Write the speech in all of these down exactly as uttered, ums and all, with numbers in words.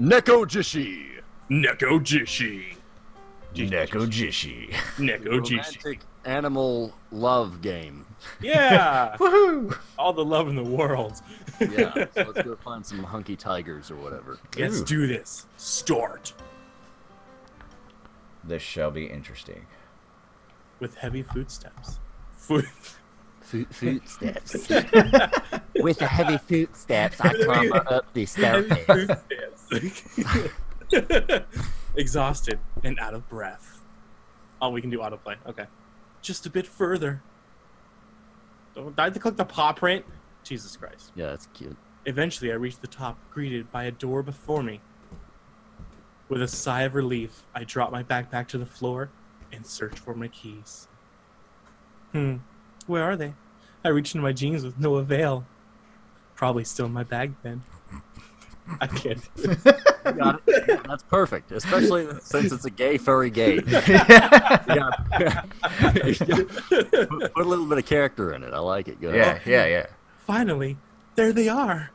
Neko Jishi. Neko Jishi. Neko Jishi. Neko Jishi. Romantic animal love game. Yeah. Woohoo! All the love in the world. Yeah. So let's go find some hunky tigers or whatever. Let's Ooh. do this. Start. This shall be interesting. With heavy footsteps. Foot. Foot footsteps. With the heavy footsteps, I climb up the staircase. Exhausted and out of breath. Oh, we can do autoplay. Okay. Just a bit further. Don't I have to click the paw print? Jesus Christ. Yeah, that's cute. Eventually, I reached the top, greeted by a door before me. With a sigh of relief, I dropped my backpack to the floor and searched for my keys. Hmm, where are they? I reached into my jeans with no avail. Probably still in my bag then. I can't do this. You got it. Yeah, that's perfect, especially since it's a gay furry game. Yeah. Put a little bit of character in it. I like it. Go yeah, yeah, yeah. Finally, there they are.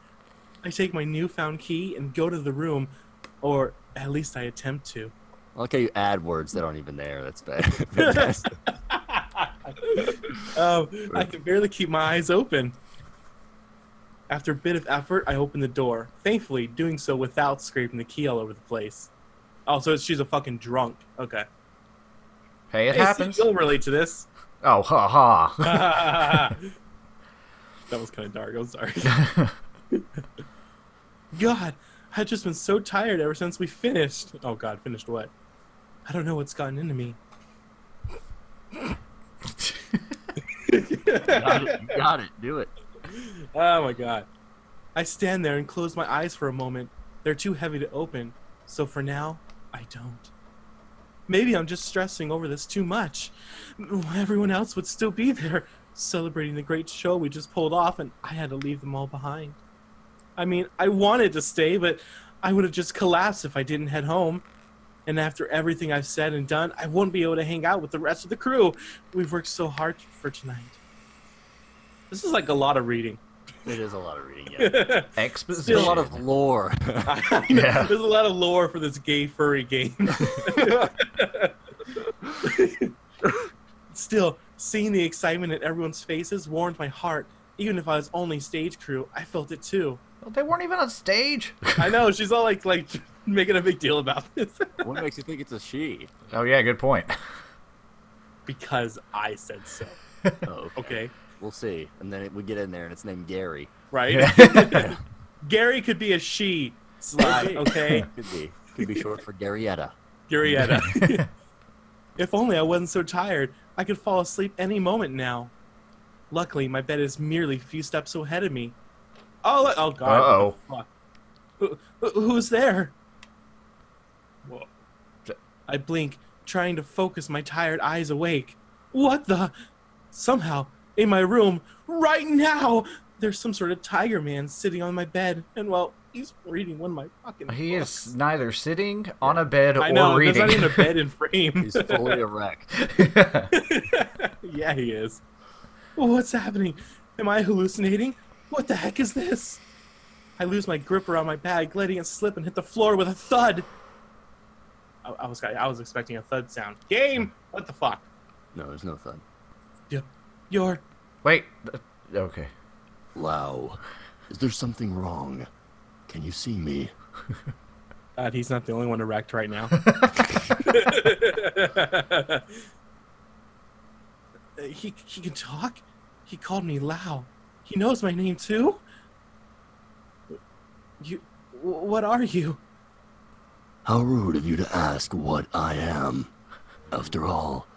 I take my newfound key and go to the room, or at least I attempt to. I like how you add words that aren't even there. That's bad. um, I can barely keep my eyes open. After a bit of effort, I opened the door, thankfully doing so without scraping the key all over the place. Oh, so it's, she's a fucking drunk. Okay. Hey, it hey, happens. So you'll relate to this. Oh, ha ha. That was kind of dark. I'm sorry. God, I've just been so tired ever since we finished. Oh, God, finished what? I don't know what's gotten into me. You got it. You got it. Do it. Oh my God. I stand there and close my eyes for a moment. They're too heavy to open, so for now, I don't. Maybe I'm just stressing over this too much. Everyone else would still be there, celebrating the great show we just pulled off, and I had to leave them all behind. I mean, I wanted to stay, but I would have just collapsed if I didn't head home. And after everything I've said and done, I won't be able to hang out with the rest of the crew. We've worked so hard for tonight. This is like a lot of reading. It is a lot of reading, yeah. Exposition. There's a lot of lore. Yeah. There's a lot of lore for this gay furry game. Still, seeing the excitement in everyone's faces warmed my heart. Even if I was only stage crew, I felt it too. Well, they weren't even on stage. I know, she's all like, like making a big deal about this. What makes you think it's a she? Oh yeah, good point. Because I said so. Oh, okay. okay. We'll see. And then it, we get in there, and it's named Gary. Right? Yeah. Gary could be a she slide, okay? Could be. Could be short for Garietta. Garietta. If only I wasn't so tired. I could fall asleep any moment now. Luckily, my bed is merely a few steps ahead of me. Oh, oh God. Uh-oh. Who, who's there? Whoa. I blink, trying to focus my tired eyes awake. What the? Somehow... in my room, right now, there's some sort of tiger man sitting on my bed, and well, he's reading one of my fucking He books. Is neither sitting on a bed I or know, reading. I know, there's not even a bed in frame. He's fully erect. Yeah, he is. Well, what's happening? Am I hallucinating? What the heck is this? I lose my grip around my bag, letting it slip and hit the floor with a thud. I, I was I was expecting a thud sound. Game! What the fuck? No, there's no thud. Yep. Your... Wait. Okay. Wow. Is there something wrong? Can you see me? God, he's not the only one erect right now. he, he can talk? He called me Lao. He knows my name, too? You... What are you? How rude of you to ask what I am. After all,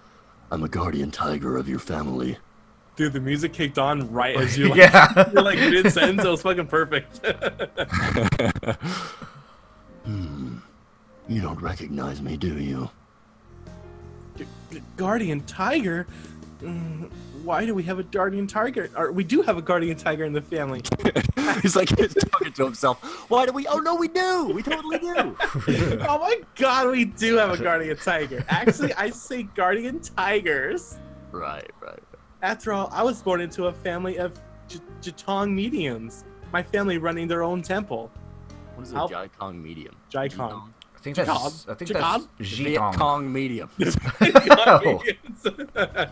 I'm a guardian tiger of your family. Dude, the music kicked on right as you like, yeah. You're like mid-sentence. It was fucking perfect. hmm. You don't recognize me, do you? G G guardian tiger? Mm, why do we have a guardian tiger? Or, we do have a guardian tiger in the family. He's like he's talking to himself. Why do we? Oh, no, we do. We totally do. Oh, my God. We do have a guardian tiger. Actually, I say guardian tigers. Right, right. After all, I was born into a family of Jitong mediums, my family running their own temple. What is it? Jitong medium. Jitong. I think that's. Jitong? I think that's Jitong medium. Jitong.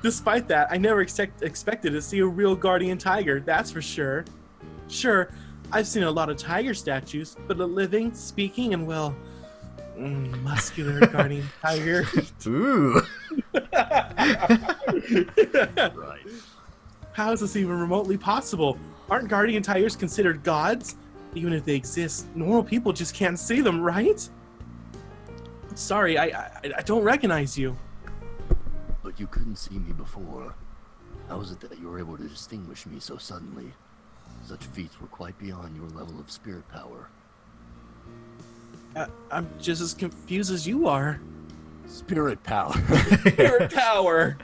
Despite that, I never expect, expected to see a real guardian tiger. That's for sure. Sure, I've seen a lot of tiger statues, but a living, speaking, and well, mm, muscular guardian tiger. Ooh. Right. How is this even remotely possible? Aren't guardian tigers considered gods? Even if they exist, normal people just can't see them, right? Sorry, I I, I don't recognize you. But you couldn't see me before. How is it that you were able to distinguish me so suddenly? Such feats were quite beyond your level of spirit power. I, I'm just as confused as you are. Spirit power. Spirit power.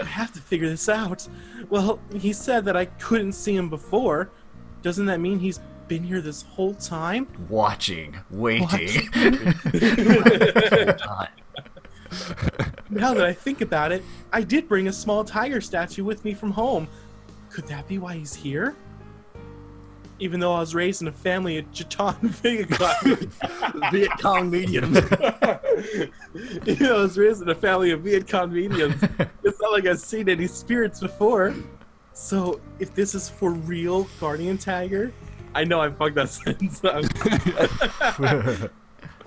I have to figure this out. Well, he said that I couldn't see him before. Doesn't that mean he's been here this whole time? Watching, waiting. Watching. Whole time. Now that I think about it, I did bring a small tiger statue with me from home. Could that be why he's here? Even though I was raised in a family of Jitong Viet Cong mediums. You know, I was raised in a family of Viet Cong mediums. It's not like I've seen any spirits before. So, if this is for real guardian tiger, I know I fucked that sentence up.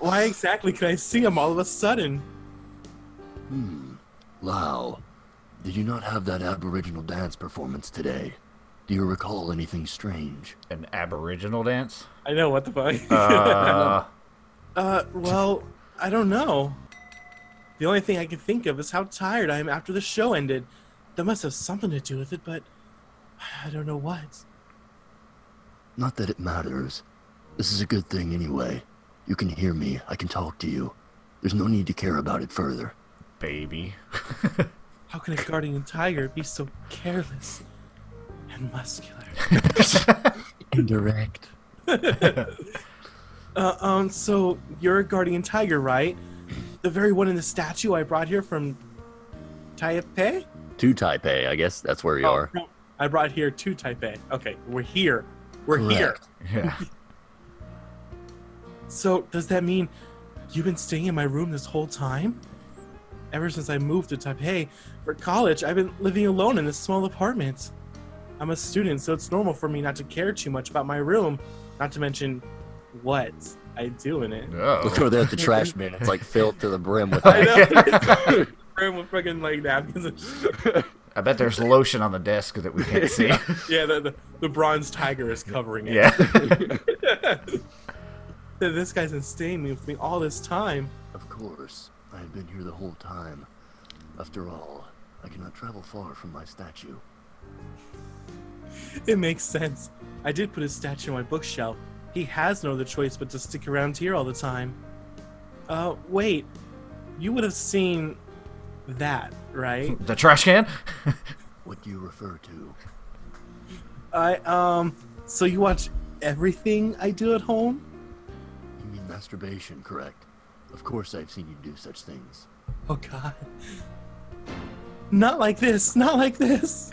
Why exactly could I see him all of a sudden? Hmm. Lao, did you not have that aboriginal dance performance today? Do you recall anything strange? An aboriginal dance? I know, what the fuck? Uh, uh well, I don't know. The only thing I can think of is how tired I am after the show ended. That must have something to do with it, but I don't know what. Not that it matters. This is a good thing anyway. You can hear me, I can talk to you. There's no need to care about it further. Baby. How can a guardian tiger be so careless? And muscular. Indirect. uh, um, so, you're a guardian tiger, right? The very one in the statue I brought here from Taipei? To Taipei, I guess. That's where you oh, are. No, I brought here to Taipei. Okay, we're here. We're Correct. here. Yeah. So, does that mean you've been staying in my room this whole time? Ever since I moved to Taipei for college, I've been living alone in this small apartment. I'm a student, so it's normal for me not to care too much about my room, not to mention what I do in it. Oh. Look over there at the trash bin. It's like filled to the brim with I know. brim with fucking like napkins and shit. I bet there's lotion on the desk that we can't see. Yeah, yeah the, the, the bronze tiger is covering it. Yeah. This guy's been staying with me all this time. Of course. I've been here the whole time. After all, I cannot travel far from my statue. It makes sense. I did put his statue on my bookshelf. He has no other choice but to stick around here all the time. Uh, wait. You would have seen that, right? The trash can? What do you refer to? I, um, so you watch everything I do at home? You mean masturbation, correct? Of course I've seen you do such things. Oh, God. Not like this. Not like this.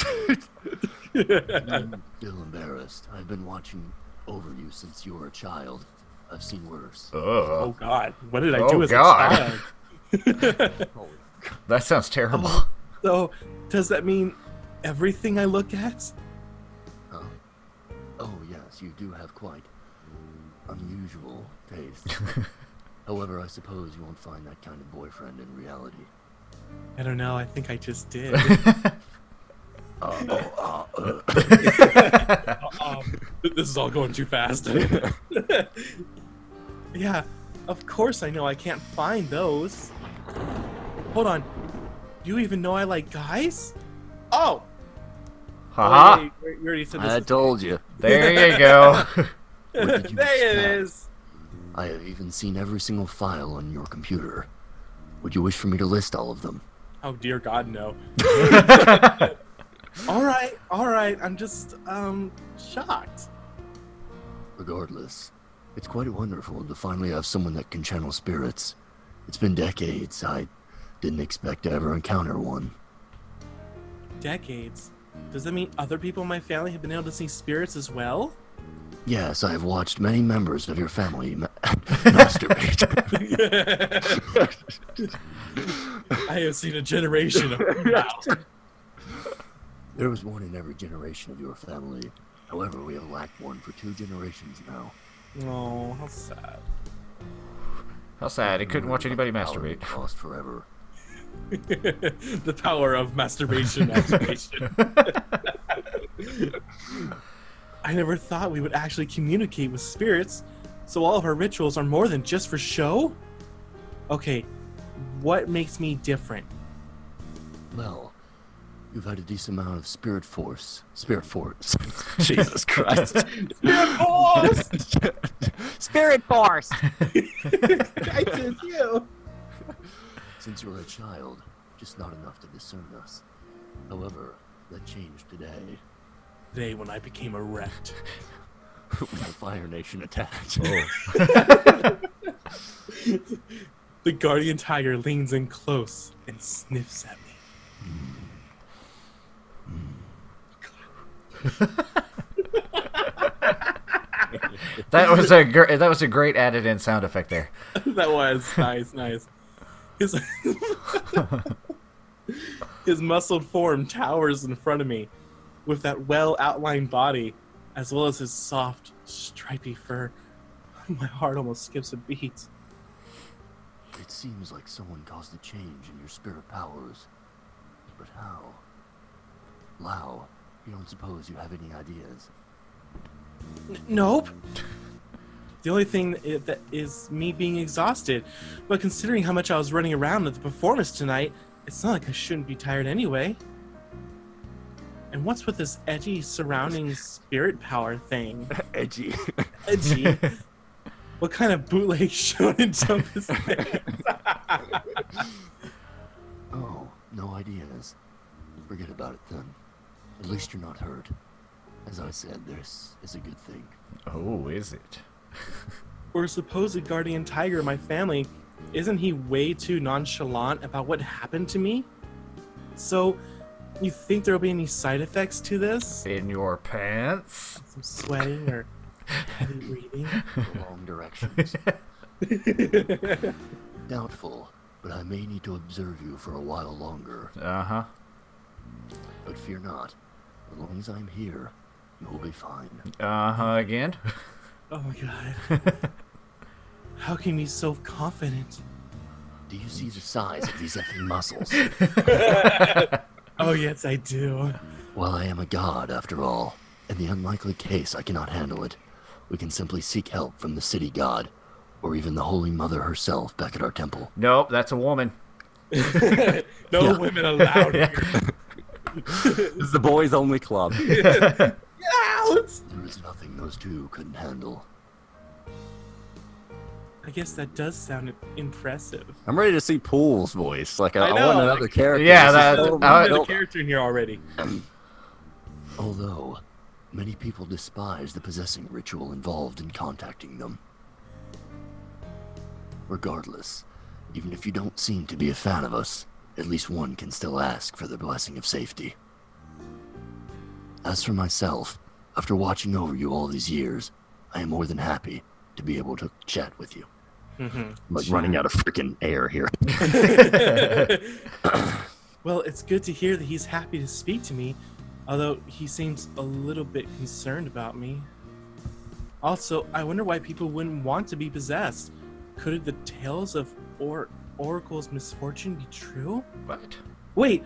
I feel embarrassed. I've been watching over you since you were a child. I've seen worse. Ugh. Oh, God. What did I oh, do as God. a child? That sounds terrible. Oh, so, does that mean everything I look at? Huh? Oh, yes, you do have quite unusual taste. However, I suppose you won't find that kind of boyfriend in reality. I don't know. I think I just did. Uh, oh, uh, uh. uh, uh, this is all going too fast. Yeah, of course I know I can't find those. Hold on. You even know I like guys? Oh! Haha! -ha. Oh, you already said this. I told you. There you go. There it snap? is. I have even seen every single file on your computer. Would you wish for me to list all of them? Oh, dear God, no. All right, all right. I'm just, um, shocked. Regardless, it's quite wonderful to finally have someone that can channel spirits. It's been decades. I didn't expect to ever encounter one. Decades? Does that mean other people in my family have been able to see spirits as well? Yes, I've watched many members of your family ma masturbate. I have seen a generation of wow. There was one in every generation of your family. However, we have lacked one for two generations now. Oh, how sad. How sad. It couldn't watch anybody masturbate. Lost forever. The power of masturbation. Masturbation. I never thought we would actually communicate with spirits, so all of our rituals are more than just for show? Okay, what makes me different? Well, you've had a decent amount of spirit force. Spirit force. Jesus Christ. Spirit force! Spirit force! I did you. Since you were a child, just not enough to discern us. However, that changed today. Day when I became erect. With a Fire Nation attached. Oh. The guardian tiger leans in close and sniffs at me. That was a gr that was a great added in sound effect there. That was nice, nice. His, his muscled form towers in front of me, with that well-outlined body, as well as his soft, stripy fur. My heart almost skips a beat. It seems like someone caused a change in your spirit powers. But how? Lao, you don't suppose you have any ideas? N nope. The only thing that is me being exhausted. But considering how much I was running around at the performance tonight, it's not like I shouldn't be tired anyway. And what's with this edgy surrounding spirit power thing? Edgy. Edgy. What kind of bootleg shonen jump is this? Oh, no ideas. Forget about it then. At least you're not hurt. As I said, this is a good thing. Oh, is it? Or supposed guardian tiger of my family, isn't he way too nonchalant about what happened to me? So... you think there'll be any side effects to this? In your pants? Some sweating or heavy breathing? Wrong directions. Doubtful, but I may need to observe you for a while longer. Uh-huh. But fear not. As long as I'm here, you will be fine. Uh-huh again? Oh my god. How can you be so confident? Do you see the size of these effing muscles? Oh, yes, I do. Well, I am a god, after all. In the unlikely case, I cannot handle it. We can simply seek help from the city god, or even the Holy Mother herself back at our temple. Nope, that's a woman. No yeah. Women allowed here. It's the boys' only club. Get out! There is nothing those two couldn't handle. I guess that does sound impressive. I'm ready to see Poole's voice. Like, I, I, know, I want another like, character. Yeah, that, that, another don't... character in here already. Although, many people despise the possessing ritual involved in contacting them. Regardless, even if you don't seem to be a fan of us, at least one can still ask for the blessing of safety. As for myself, after watching over you all these years, I am more than happy to be able to chat with you. Mm-hmm. Like running out of freaking air here. Well, it's good to hear that he's happy to speak to me, although he seems a little bit concerned about me. Also, I wonder why people wouldn't want to be possessed. Could the tales of or Oracle's misfortune be true? What? Wait,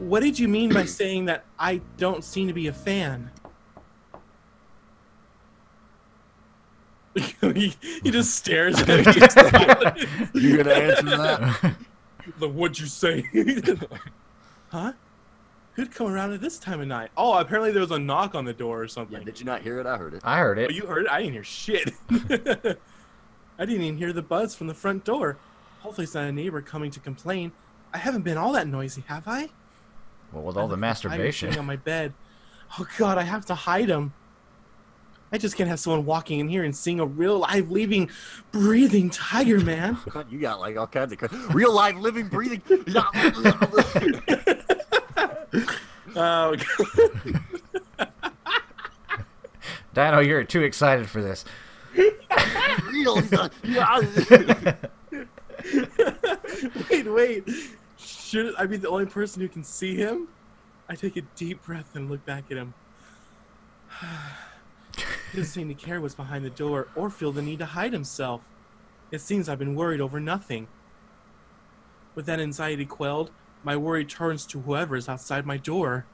what did you mean by saying that I don't seem to be a fan? he, he just stares at me. You gonna answer that? Like, what'd you say? Huh? Who'd come around at this time of night? Oh, apparently there was a knock on the door or something. Yeah, did you not hear it? I heard it. I heard it. Oh, you heard it? I didn't hear shit. I didn't even hear the buzz from the front door. Hopefully it's not a neighbor coming to complain. I haven't been all that noisy, have I? Well, with all I the masturbation. On my bed. Oh, God, I have to hide him. I just can't have someone walking in here and seeing a real, live, living, breathing tiger, man. God, you got like all kinds of real, live, living, breathing. Oh, God. Dino, you're too excited for this. wait, wait. Should I be the only person who can see him? I take a deep breath and look back at him. He doesn't seem to care what's behind the door or feel the need to hide himself. It seems I've been worried over nothing. With that anxiety quelled, my worry turns to whoever is outside my door.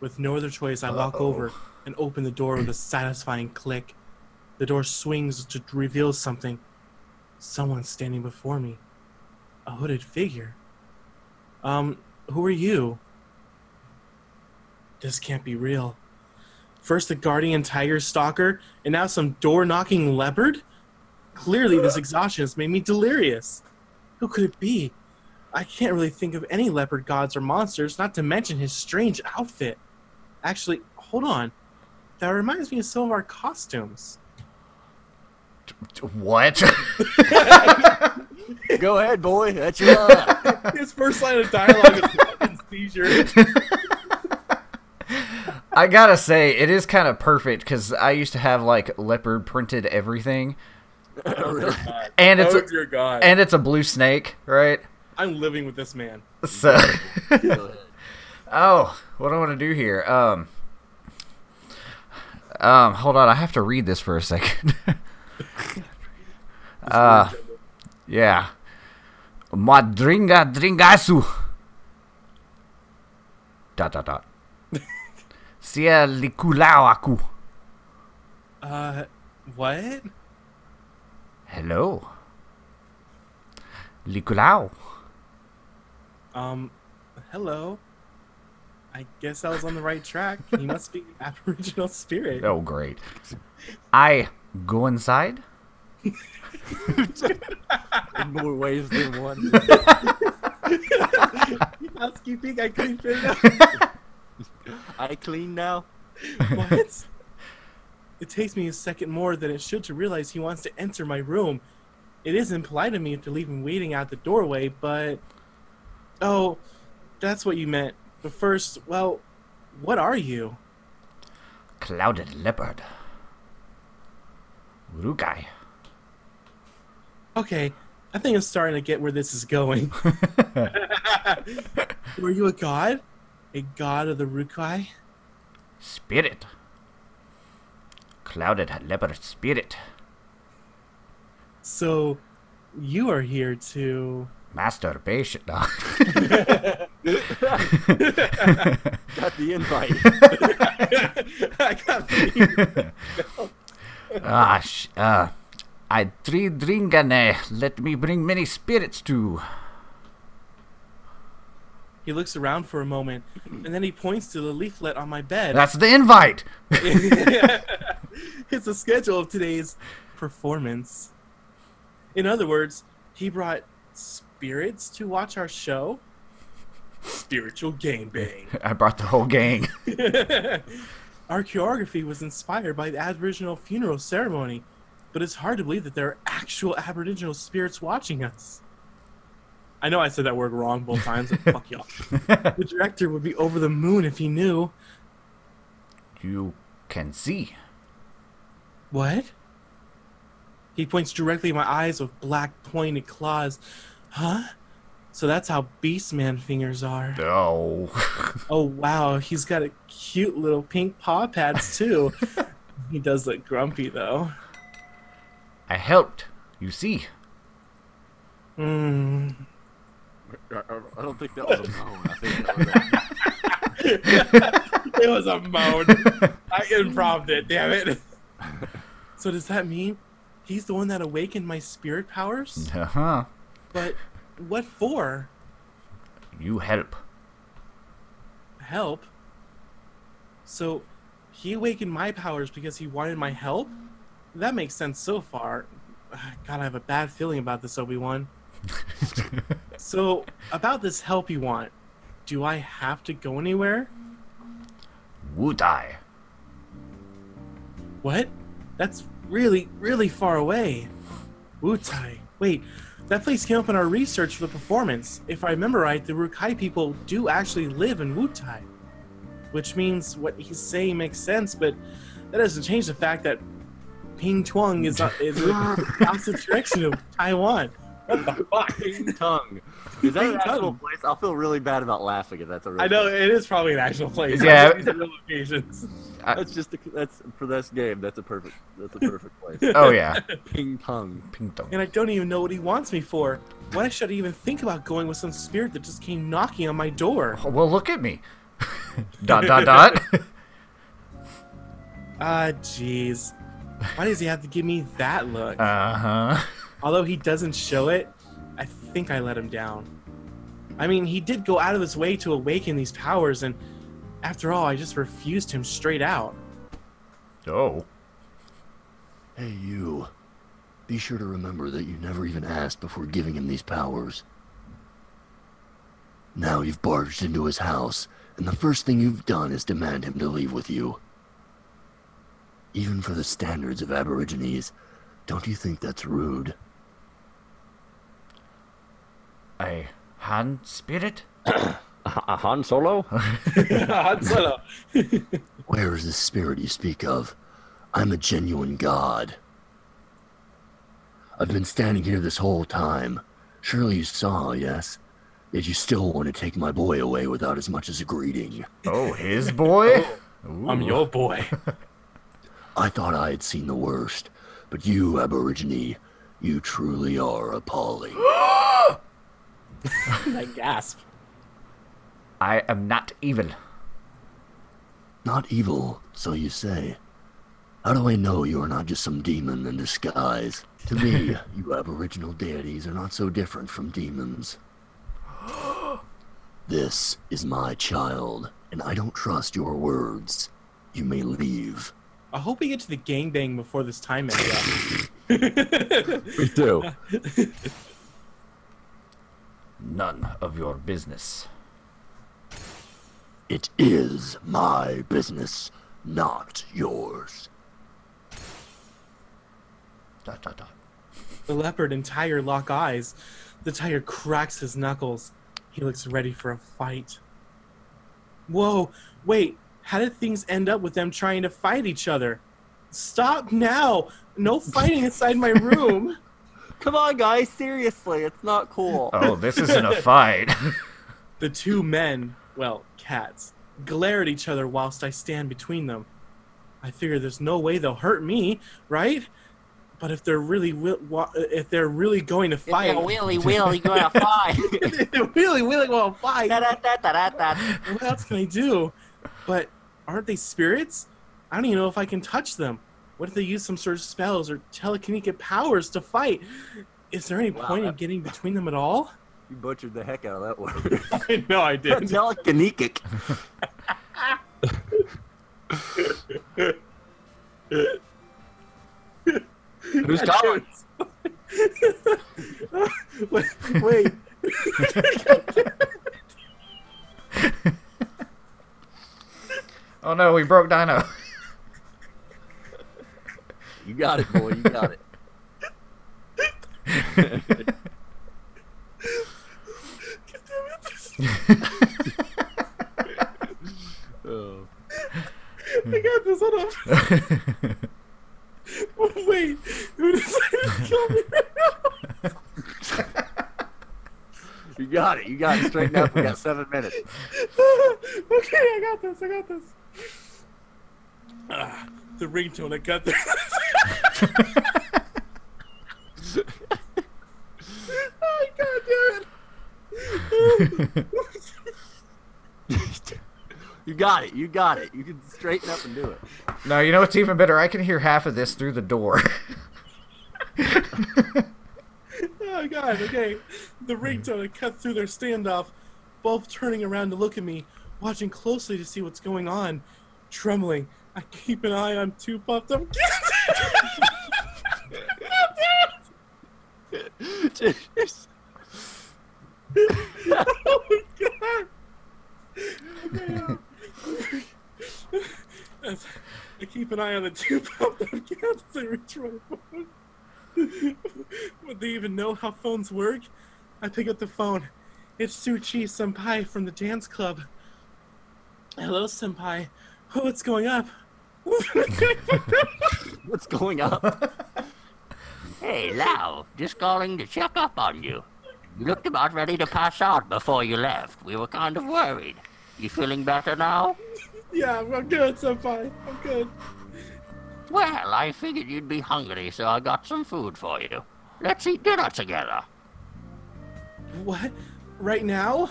With no other choice, I Uh-oh. walk over and open the door with a satisfying click. The door swings to reveal something. Someone standing before me. A hooded figure. Um, who are you? This can't be real. First the guardian tiger stalker, and now some door-knocking leopard? Clearly this exhaustion has made me delirious. Who could it be? I can't really think of any leopard gods or monsters, not to mention his strange outfit. Actually, hold on. That reminds me of some of our costumes. What? Go ahead, boy. That's your line. His first line of dialogue is fucking seizure. I gotta say, it is kind of perfect, because I used to have, like, leopard printed everything. Oh, dear God. And, it's oh, a, dear God. and it's a blue snake, right? I'm living with this man. So, oh, what I want to do here. Um, um, hold on. I have to read this for a second. uh, yeah. Madringa dringasu. Dot, dot, dot. Sia likulaaku. Uh, what? Hello. Likulau. Um, hello. I guess I was on the right track. He must be an Aboriginal spirit. Oh, great. I go inside. In more ways than one. Housekeeping, I clean for now. I clean now. What? It takes me a second more than it should to realize he wants to enter my room. It is impolite of me to leave him waiting out the doorway, but... Oh, that's what you meant. But first, well, what are you? Clouded leopard. Rukai. Okay, I think I'm starting to get where this is going. Were you a god? A god of the Rukai? Spirit. Clouded leopard spirit. So, you are here to... Masturbation. No. Got the invite. I got the invite. Ah, sh uh, I tree dringane. Let me bring many spirits to. He looks around for a moment, and then he points to the leaflet on my bed. That's the invite. It's the schedule of today's performance. In other words, he brought spirits to watch our show. Spiritual gangbang. I brought the whole gang. Our choreography was inspired by the Aboriginal funeral ceremony, but it's hard to believe that there are actual Aboriginal spirits watching us. I know I said that word wrong both times, but fuck y'all. The director would be over the moon if he knew. You can see. What? He points directly at my eyes with black pointed claws. Huh? So that's how Beastman fingers are. No. Oh, wow. He's got a cute little pink paw pads, too. He does look grumpy, though. I helped. You see. Hmm. I don't think that was a moan. I think that was a moan. It was a moan. I improvised it, damn it. So does that mean... he's the one that awakened my spirit powers? Uh-huh. But what for? You help. Help? So he awakened my powers because he wanted my help? That makes sense so far. God, I have a bad feeling about this, Obi-Wan. So about this help you want, do I have to go anywhere? Wutai. What? That's... really, really far away. Wutai. Wait, that place came up in our research for the performance. If I remember right, the Rukai people do actually live in Wutai. which means what he's saying makes sense, but that doesn't change the fact that Pingtung is not, is the opposite direction of Taiwan. What the fuck? Pingtung. Is that Pingtung. An actual place? I'll feel really bad about laughing if that's a real I know, place. It is probably an actual place. Yeah. These real locations. I, that's just a, that's for this game. That's a perfect. That's a perfect place. Oh yeah, Pingtung, Pingtung. And I don't even know what he wants me for. Why should I even think about going with some spirit that just came knocking on my door? Oh, well, look at me. Dot dot dot. Ah, uh, jeez. Why does he have to give me that look? Uh huh. Although he doesn't show it, I think I let him down. I mean, he did go out of his way to awaken these powers, and after all, I just refused him straight out. Oh. Hey, you. Be sure to remember that you never even asked before giving him these powers. Now you've barged into his house, and the first thing you've done is demand him to leave with you. Even for the standards of Aborigines, don't you think that's rude? A Han spirit? A Han Solo? Han Solo. Where is the spirit you speak of? I'm a genuine god. I've been standing here this whole time. Surely you saw, yes? That you still want to take my boy away without as much as a greeting. Oh, his boy? Oh, I'm your boy. I thought I had seen the worst, but you, Aborigine, you truly are appalling. I gasp. I am not evil. Not evil, so you say. How do I know you are not just some demon in disguise? To me, you aboriginal deities are not so different from demons. This is my child, and I don't trust your words. You may leave. I hope we get to the gangbang before this time ends up. We do. None of your business. It is my business, not yours. Dot, dot, dot. The leopard and tiger lock eyes. The tiger cracks his knuckles. He looks ready for a fight. Whoa, wait. How did things end up with them trying to fight each other? Stop now. No fighting inside my room. Come on, guys. Seriously, it's not cool. Oh, this isn't a fight. The two men, well, cats, glare at each other whilst I stand between them. I figure there's no way they'll hurt me, right? But if they're really, if they're really going to fight, they're really, really going to fight. They're really, really going to fight. Da, da, da, da, da. What else can I do? But aren't they spirits? I don't even know if I can touch them. What if they use some sort of spells or telekinetic powers to fight? Is there any wow, point that... in getting between them at all? You butchered the heck out of that word. I know I did. Telekinetic. Who's calling? Wait. wait. Oh no, we broke Dino. You got it, boy. You got it. Oh. I got this. Hold on. Wait, who decided to kill me right now? You got it. You got it. Straighten up. We got seven minutes. Okay, I got this. I got this. Uh, the ringtone. I got this. Oh, God damn it. You got it. You got it. You can straighten up and do it. No, you know what's even better? I can hear half of this through the door. Oh, God. Okay. The ringtone had cut through their standoff, both turning around to look at me, watching closely to see what's going on. Trembling, I keep an eye on two puffed up kids. Oh, my God. Okay, I keep an eye on the two pumped up cats as I reach my phone. Would they even know how phones work? I pick up the phone. It's Su Chi Senpai from the dance club. Hello, senpai. Oh, what's going up? What's going up? Hey, Lau. Just calling to check up on you. You looked about ready to pass out before you left. We were kind of worried. You feeling better now? Yeah, I'm good, senpai. I'm good. Well, I figured you'd be hungry, so I got some food for you. Let's eat dinner together. What? Right now?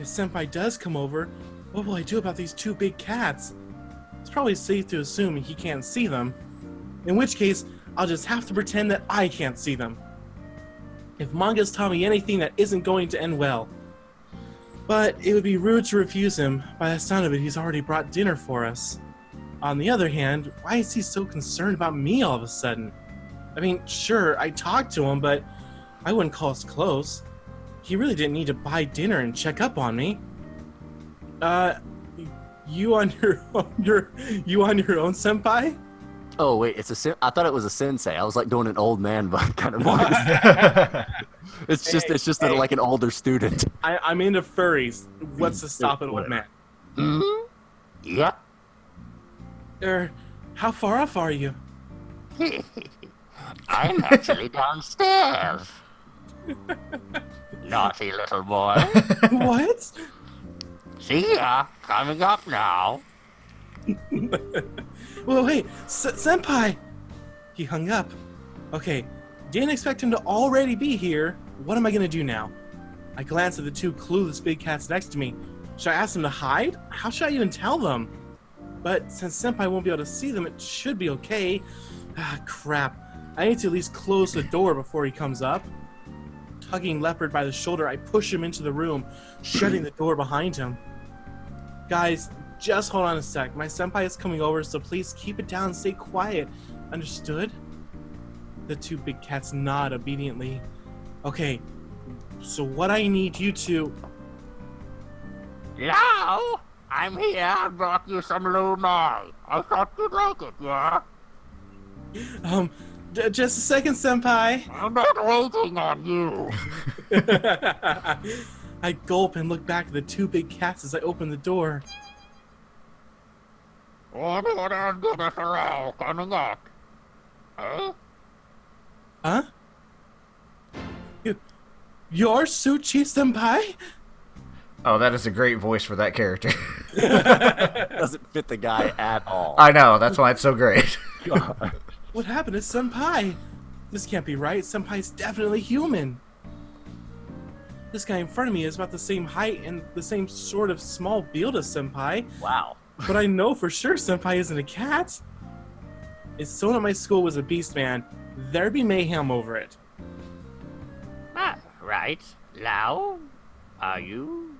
If senpai does come over, what will I do about these two big cats? It's probably safe to assume he can't see them. In which case, I'll just have to pretend that I can't see them. If manga's taught me anything, that isn't going to end well. But it would be rude to refuse him. By the sound of it, he's already brought dinner for us. On the other hand, why is he so concerned about me all of a sudden? I mean, sure, I talked to him, but I wouldn't call us close. He really didn't need to buy dinner and check up on me. Uh, you on your, on your, you on your own, senpai? Oh, wait, it's a sen- I thought it was a sensei. I was like doing an old man, but kind of was. It's hey, just, it's just hey. a, like an older student. I, I'm into furries. What's to stop an old man? Mm-hmm. Yep. Er, how far off are you? I'm actually downstairs. Naughty little boy. What? See ya, coming up now. Well, wait, senpai. He hung up. Okay, didn't expect him to already be here. What am I gonna do now? I glanced at the two clueless big cats next to me. Should I ask them to hide? How should I even tell them? But since senpai won't be able to see them, it should be okay. Ah, crap. I need to at least close the door before he comes up. Tugging Leopard by the shoulder, I push him into the room, shutting the door behind him. Guys, just hold on a sec. My senpai is coming over, so please keep it down and stay quiet. Understood? The two big cats nod obediently. Okay, so what I need you to... Now, I'm here. I brought you some lu mai. I thought you'd like it, yeah? Um... Just a second, senpai. I'm not waiting on you. I gulp and look back at the two big cats as I open the door. What order of dinner for all coming up? Huh? Huh? You, you're Suchi, senpai? Oh, that is a great voice for that character. Doesn't fit the guy at all. I know, that's why it's so great. God. What happened to senpai? This can't be right. Senpai's definitely human. This guy in front of me is about the same height and the same sort of small build as senpai. Wow. But I know for sure senpai isn't a cat. If someone at my school was a beast man, there'd be mayhem over it. Ah, right. Lao, are you?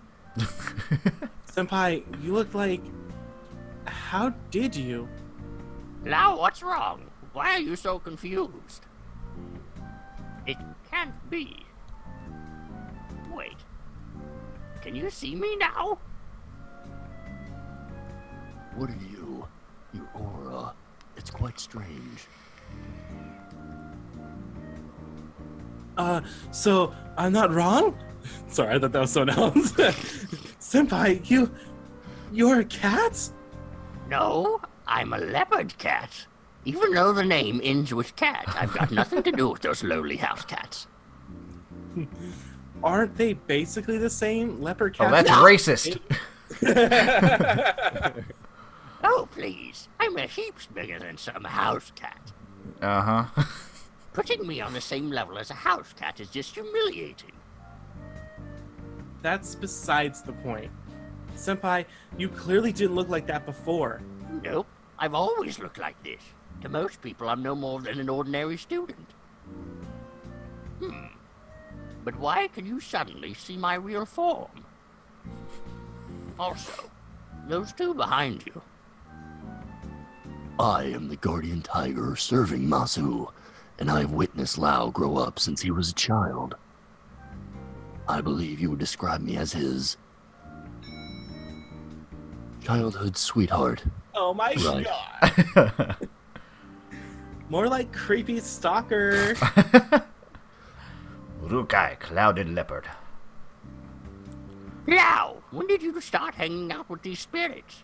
Senpai, you look like... How did you? Lao, what's wrong? Why are you so confused? It can't be. Wait. Can you see me now? What are you? Your aura. It's quite strange. Uh, so I'm not wrong? Sorry, I thought that was someone else. Senpai, you... You're a cat? No, I'm a leopard cat. Even though the name ends with cat, I've got nothing to do with those lowly house cats. Aren't they basically the same, leopard cats? Oh, that's no. Racist. Oh, please. I'm a heaps bigger than some house cat. Uh-huh. Putting me on the same level as a house cat is just humiliating. That's besides the point. Senpai, you clearly didn't look like that before. Nope. I've always looked like this. To most people, I'm no more than an ordinary student. Hmm. But why can you suddenly see my real form? Also, those two behind you. I am the guardian tiger serving Masu, and I've witnessed Lao grow up since he was a child. I believe you would describe me as his childhood sweetheart. Oh my right. God. More like creepy stalker. Rukai, clouded leopard. Now, When did you start hanging out with these spirits?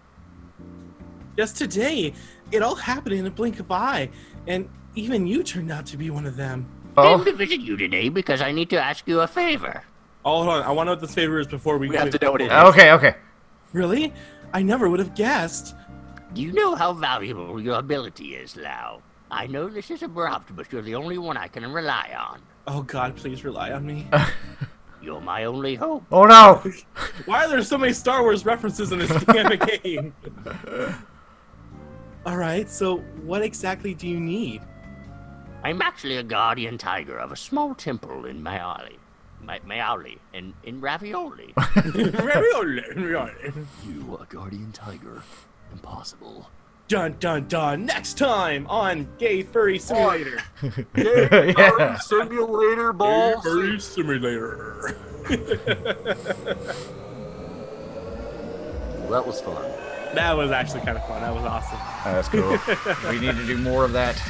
Just today. It all happened in a blink of an eye, and even you turned out to be one of them. Oh. I came to visit you today because I need to ask you a favor. Oh, hold on. I want to know what this favor is before we... We have to know what it is. Okay, okay. Really? I never would have guessed. You know how valuable your ability is, Lao. I know this is abrupt, but you're the only one I can rely on. Oh, God, please rely on me. You're my only hope. Oh, no! Why are there so many Star Wars references in this damn game? Alright, so what exactly do you need? I'm actually a guardian tiger of a small temple in Maoli. My, Maoli, in, in Ravioli. Ravioli, Ravioli. You are guardian tiger. Impossible. Dun dun dun! Next time on Gay Furry Simulator. Gay Furry Simulator balls. Gay Furry Simulator. Well, that was fun. That was actually kind of fun. That was awesome. That's cool. We need to do more of that.